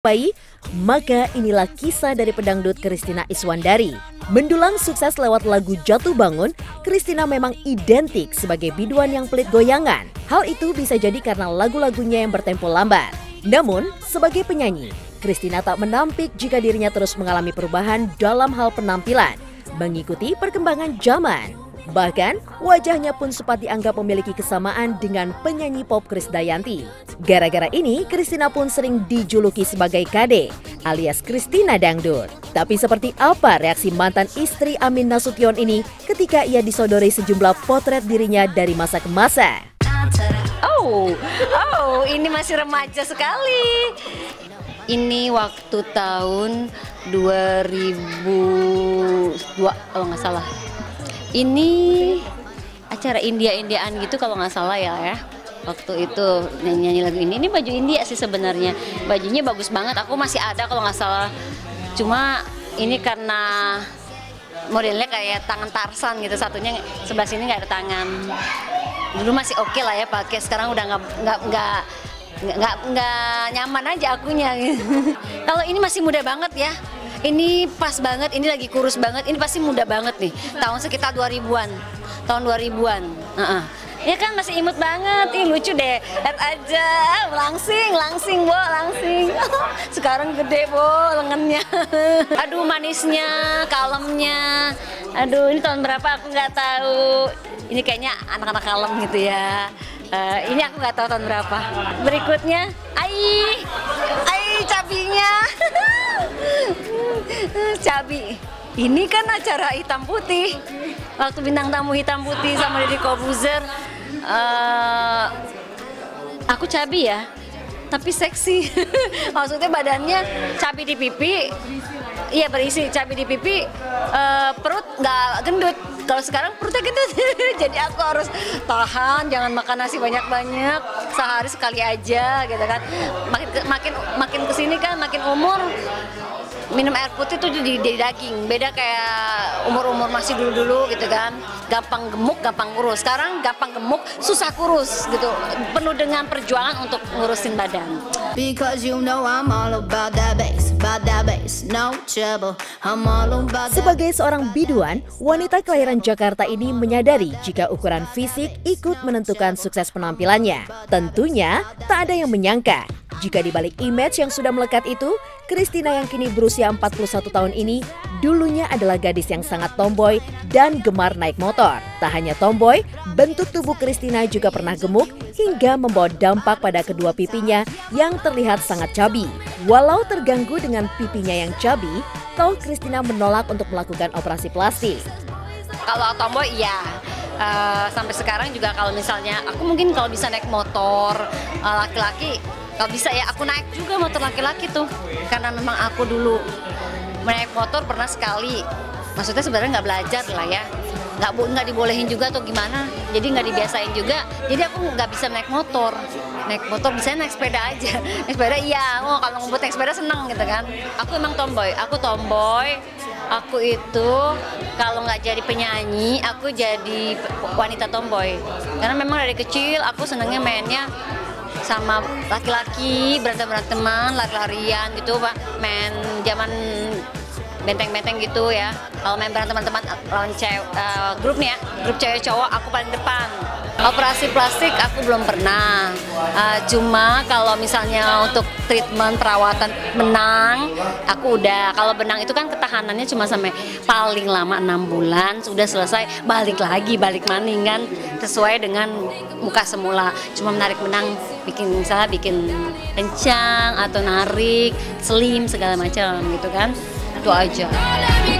Baik, maka inilah kisah dari pedangdut Kristina Iswandari. Mendulang sukses lewat lagu Jatuh Bangun, Kristina memang identik sebagai biduan yang pelit goyangan. Hal itu bisa jadi karena lagu-lagunya yang bertempo lambat. Namun, sebagai penyanyi, Kristina tak menampik jika dirinya terus mengalami perubahan dalam hal penampilan, mengikuti perkembangan zaman. Bahkan, wajahnya pun sempat dianggap memiliki kesamaan dengan penyanyi pop Krisdayanti. Gara-gara ini, Kristina pun sering dijuluki sebagai KD alias Kristina Dangdut. Tapi seperti apa reaksi mantan istri Amin Nasution ini ketika ia disodori sejumlah potret dirinya dari masa ke masa? Oh, ini masih remaja sekali. Ini waktu tahun 2002 kalau nggak salah. Ini acara India-Indiaan gitu kalau nggak salah ya. Waktu itu nyanyi lagu ini baju India sih sebenarnya. Bajunya bagus banget, aku masih ada kalau nggak salah. Cuma ini karena modelnya kayak tangan Tarsan gitu, satunya sebelah sini nggak ada tangan. Dulu masih oke lah ya pakai, sekarang udah nggak nyaman aja akunya. Kalau ini masih muda banget ya. Ini pas banget, ini lagi kurus banget, ini pasti muda banget nih. Tahun sekitar 2000-an, tahun 2000-an. Ya kan masih imut banget, ini lucu deh. Lihat aja, langsing, Bo, langsing. Sekarang gede, Bo, lengannya. Aduh, manisnya, kalemnya. Aduh, ini tahun berapa aku nggak tahu. Ini kayaknya anak-anak kalem gitu ya. Ini aku nggak tahu tahun berapa. Berikutnya, ai cabinya. Cabi, ini kan acara hitam putih. Waktu bintang tamu hitam putih sama Deddy Corbuzier, aku cabi ya, tapi seksi. Maksudnya badannya cabi di pipi, iya berisi, cabi di pipi, perut nggak gendut. Kalau sekarang perutnya gendut, jadi aku harus tahan, jangan makan nasi banyak-banyak, sehari sekali aja, gitu kan. Makin kesini kan, makin umur. Minum air putih tuh jadi daging, beda kayak umur masih dulu gitu kan, gampang gemuk, gampang kurus. Sekarang gampang gemuk, susah kurus gitu, penuh dengan perjuangan untuk ngurusin badan. Sebagai seorang biduan, wanita kelahiran Jakarta ini menyadari jika ukuran fisik ikut menentukan sukses penampilannya. Tentunya tak ada yang menyangka jika dibalik image yang sudah melekat itu, Kristina yang kini berusia 41 tahun ini dulunya adalah gadis yang sangat tomboy dan gemar naik motor. Tak hanya tomboy, bentuk tubuh Kristina juga pernah gemuk hingga membawa dampak pada kedua pipinya yang terlihat sangat cabi. Walau terganggu dengan pipinya yang cabi, toh Kristina menolak untuk melakukan operasi plastik. Kalau tomboy iya. Sampai sekarang juga kalau misalnya aku mungkin kalau bisa naik motor laki-laki, kalau bisa ya aku naik juga motor laki-laki tuh, karena memang aku dulu naik motor pernah sekali, maksudnya sebenarnya nggak belajar lah ya, nggak dibolehin juga atau gimana, jadi nggak dibiasain juga, jadi aku nggak bisa naik motor bisa naik sepeda aja, naik sepeda iya, kalau ngebut naik sepeda seneng gitu kan. Aku emang tomboy, aku itu kalau nggak jadi penyanyi, aku jadi wanita tomboy, karena memang dari kecil aku senengnya mainnya sama laki-laki, berantem-beranteman, lari-larian gitu Pak, main zaman benteng-benteng gitu ya. Kalau main berantem-beranteman lawan cewek, grup nih ya, grup cewek cowok aku paling depan. Operasi plastik aku belum pernah, cuma kalau misalnya untuk treatment perawatan benang aku udah. Kalau benang itu kan ketahanannya cuma sampai paling lama 6 bulan, sudah selesai balik lagi, balik maning kan, sesuai dengan muka semula. Cuma menarik benang, misalnya bikin kencang atau narik, slim segala macam gitu kan, itu aja.